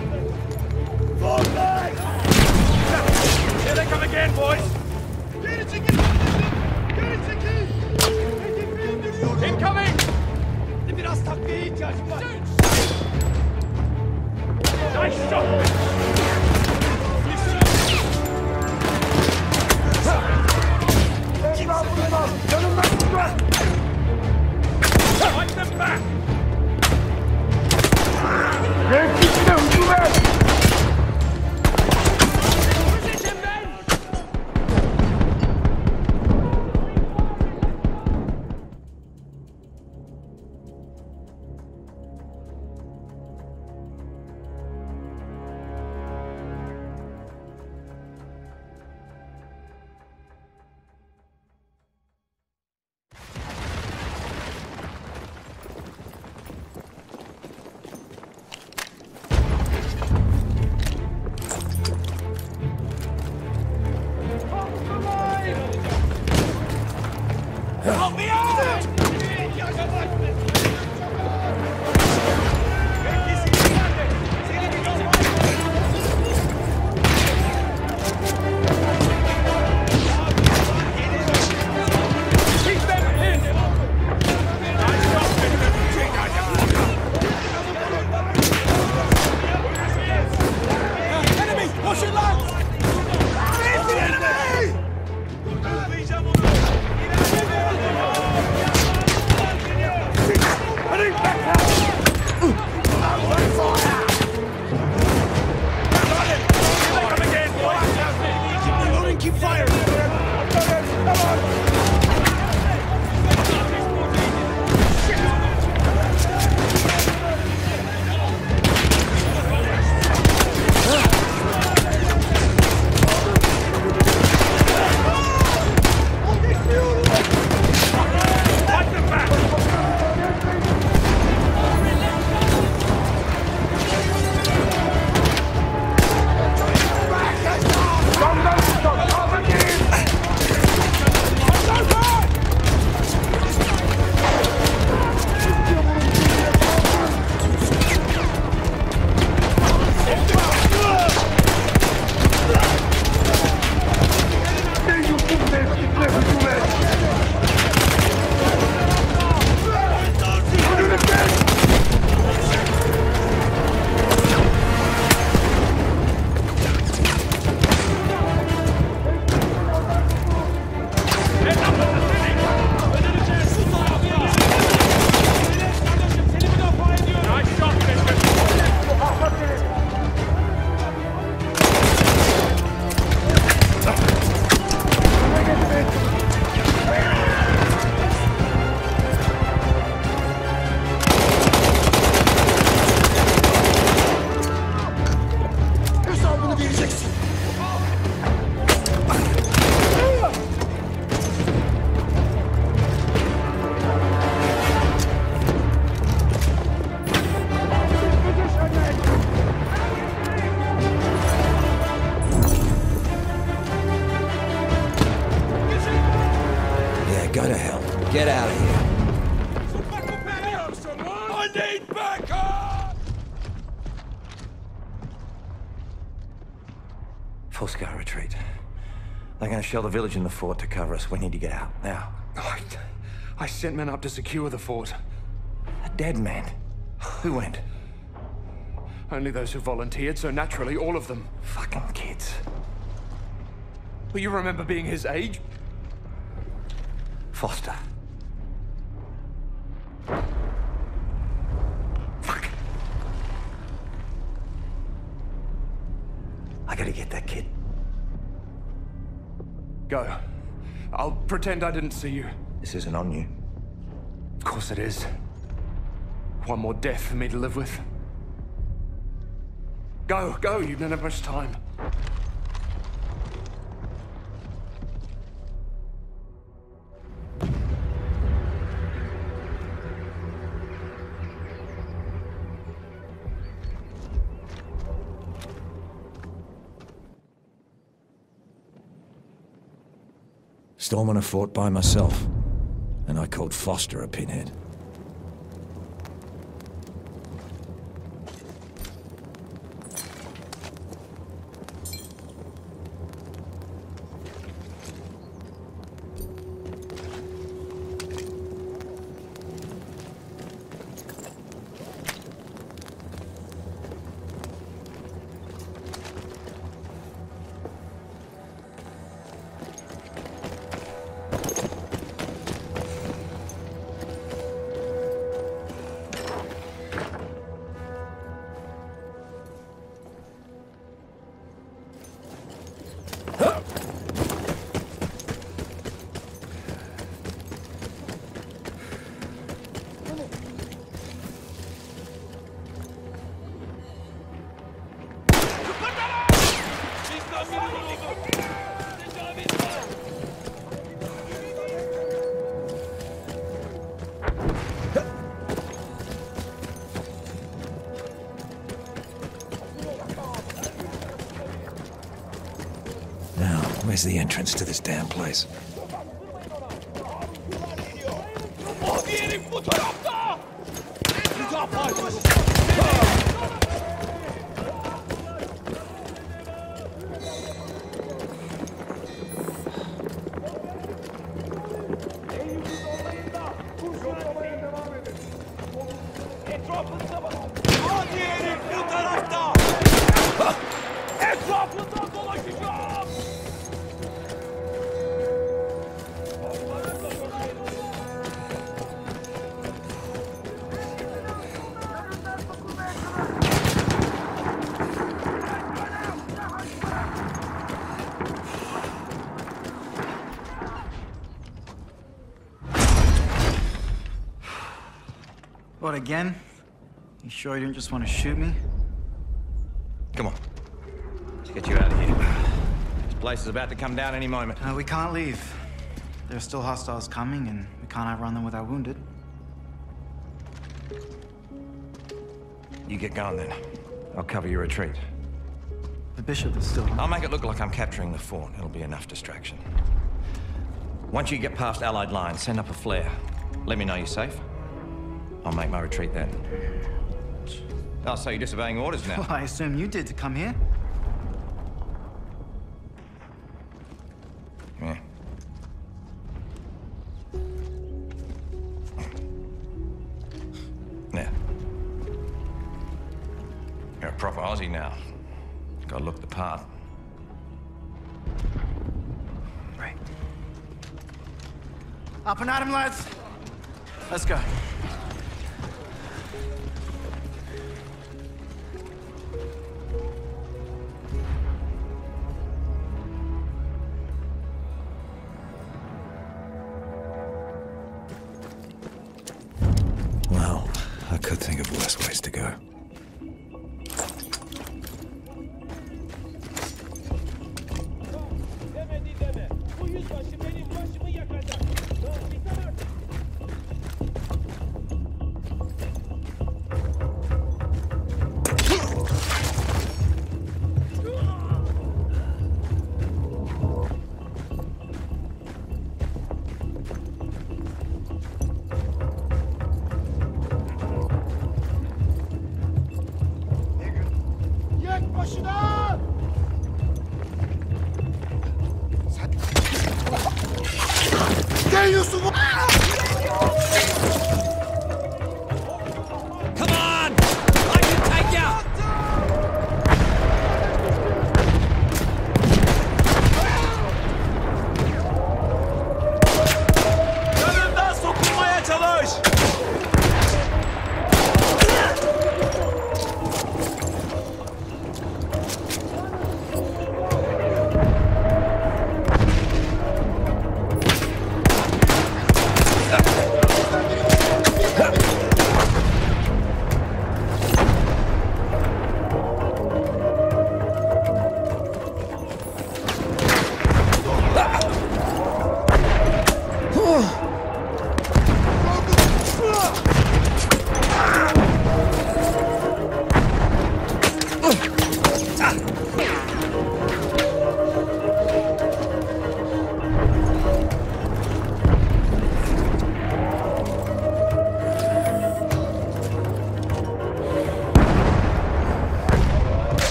back! Fall back! Here they come again, boys! Get it, Ziki! Get it, Ziki! Incoming! Nimm mir das Taktier, Idiot! Scheiß Stopp! Fight them back! Position, men! Shell the village and the fort to cover us. We need to get out now. I sent men up to secure the fort. A dead man? Who went? Only those who volunteered, so naturally all of them. Fucking kids. Well, you remember being his age? Foster. Fuck. I gotta get that kid. Go. I'll pretend I didn't see you. This isn't on you. Of course it is. One more death for me to live with. Go, go, you don't have much time. Storming a fort by myself, and I called Foster a pinhead. Now, where's the entrance to this damn place? What, again? You sure you didn't just want to shoot me? Come on. Let's get you out of here. This place is about to come down any moment. We can't leave. There are still hostiles coming, and we can't outrun them without wounded. You get going, then. I'll cover your retreat. The bishop is still... I'll make it look like I'm capturing the Fawn. It'll be enough distraction. Once you get past Allied lines, send up a flare. Let me know you're safe. I'll make my retreat then. Oh, so you're disobeying orders now? Well, I assume you did to come here. Yeah. Now. You're a proper Aussie now. Gotta look the part. Right. Up and at 'em, lads. Let's go.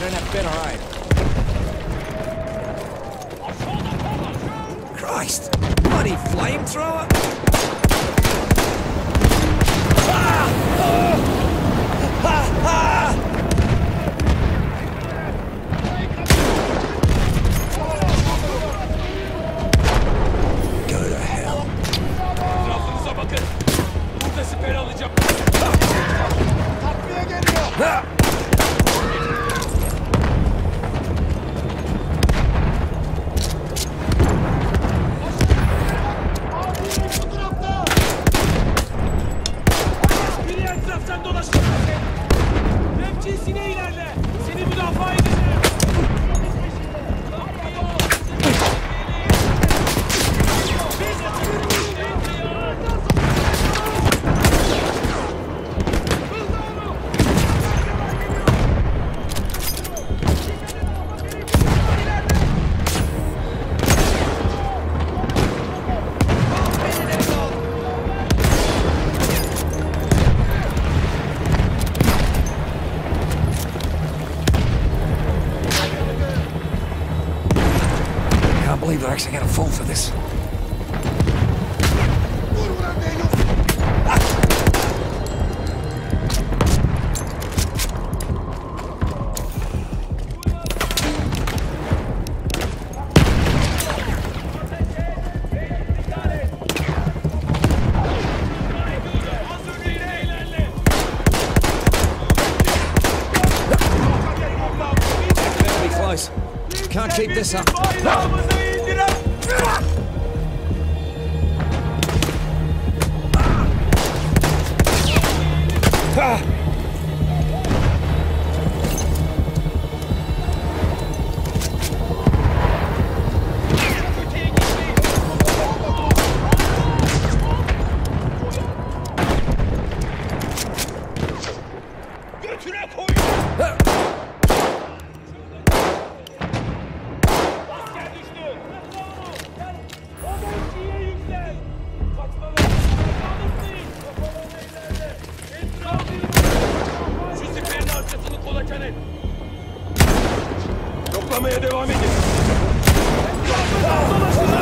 They're not been alright. Christ! Bloody flamethrower! Ah! Oh! Ah! Ah! Actually gonna fall for this. Pretty close. Can't keep this up. No. Toplamaya devam edin.